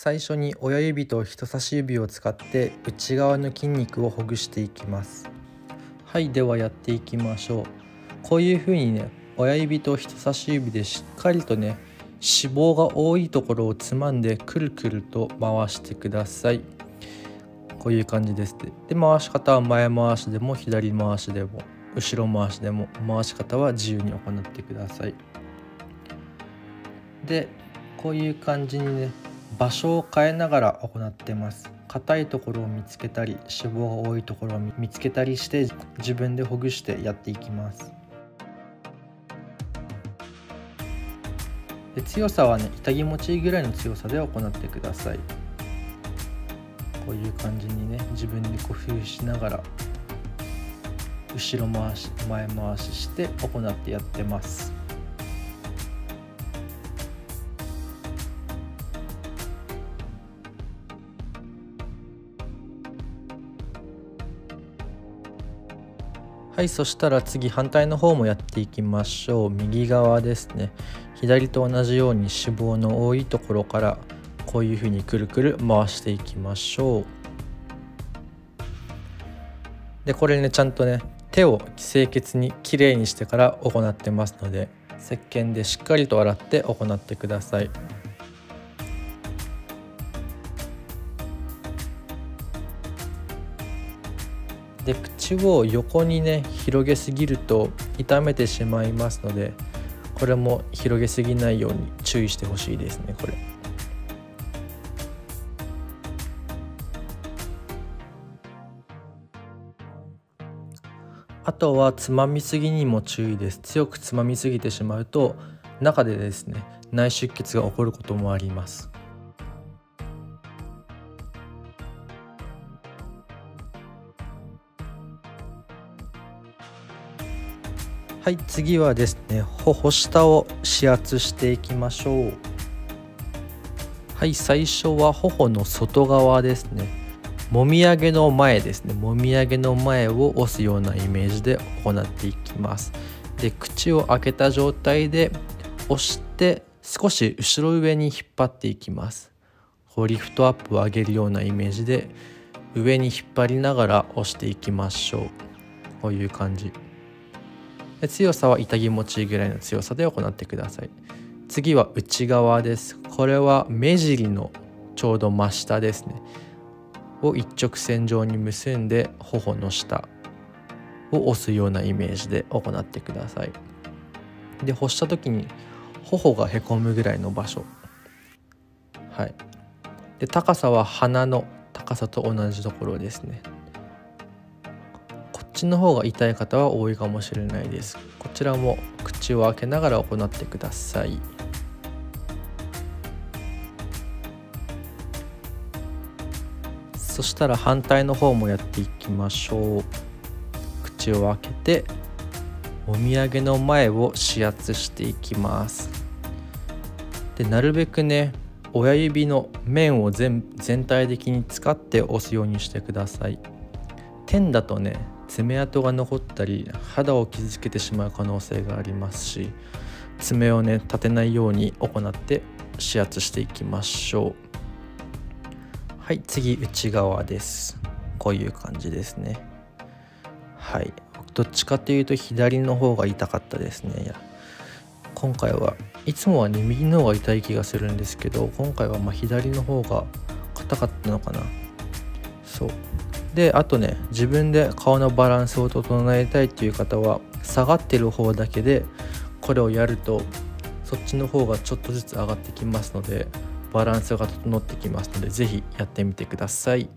最初に親指と人差し指を使って内側の筋肉をほぐしていきます。はい、ではやっていきましょう。こういう風にね、親指と人差し指でしっかりとね、脂肪が多いところをつまんでくるくると回してください。こういう感じです。で、回し方は前回しでも左回しでも後ろ回しでも、回し方は自由に行ってください。で、こういう感じにね、場所を変えながら行ってます。硬いところを見つけたり、脂肪が多いところを見つけたりして、自分でほぐしてやっていきます。で、強さはね、痛気持ちいいぐらいの強さで行ってください。こういう感じにね、自分で工夫しながら後ろ回し前回しして行ってやってます。はい、そしたら次反対の方もやっていきましょう。右側ですね。左と同じように脂肪の多いところからこういう風にくるくる回していきましょう。で、これね、ちゃんとね、手を清潔にきれいにしてから行ってますので、石鹸でしっかりと洗って行ってください。で、口を横にね、広げすぎると痛めてしまいますので、これも広げすぎないように注意してほしいですね。これあとはつまみすぎにも注意です。強くつまみすぎてしまうと中でですね、内出血が起こることもあります。はい、次はですね、頬下を指圧していきましょう。はい、最初は頬の外側ですね。もみあげの前ですね。もみあげの前を押すようなイメージで行っていきます。で、口を開けた状態で押して少し後ろ上に引っ張っていきます。こうリフトアップを上げるようなイメージで上に引っ張りながら押していきましょう。こういう感じ。強さは痛気持ちいいぐらいの強さで行ってください。次は内側です。これは目尻のちょうど真下ですね。を一直線上に結んで頬の下を押すようなイメージで行ってください。で、押した時に頬がへこむぐらいの場所。はい。で、高さは鼻の高さと同じところですね。こっちの方が痛い方は多いかもしれないです。こちらも口を開けながら行ってください。そしたら反対の方もやっていきましょう。口を開けてもみあげの前を指圧していきます。で、なるべくね、親指の面を全体的に使って押すようにしてください。点だとね、爪痕が残ったり肌を傷つけてしまう可能性がありますし、爪をね、立てないように行って指圧していきましょう。はい、次内側です。こういう感じですね。はい、どっちかというと左の方が痛かったですね。いや、今回はいつもはね、右の方が痛い気がするんですけど、今回はまあ左の方が硬かったのかな。そう。で、あとね、自分で顔のバランスを整えたいっていう方は、下がってる方だけでこれをやるとそっちの方がちょっとずつ上がってきますので、バランスが整ってきますので、是非やってみてください。